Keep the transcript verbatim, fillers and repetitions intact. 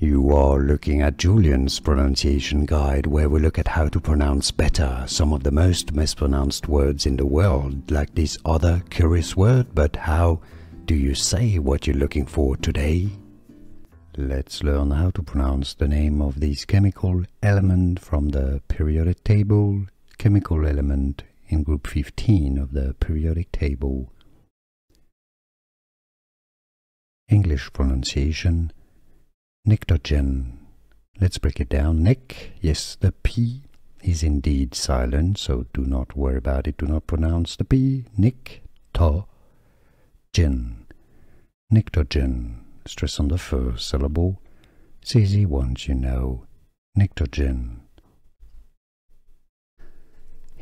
You are looking at Julian's pronunciation guide, where we look at how to pronounce better some of the most mispronounced words in the world, like this other curious word. But how do you say what you're looking for today? Let's learn how to pronounce the name of this chemical element from the periodic table, chemical element in group fifteen of the periodic table. English pronunciation. Pnictogen. Let's break it down. Nick, yes, the P is indeed silent, so do not worry about it. Do not pronounce the P. Nick, to, gen. Pnictogen. Stress on the first syllable. It's easy once you know. Pnictogen.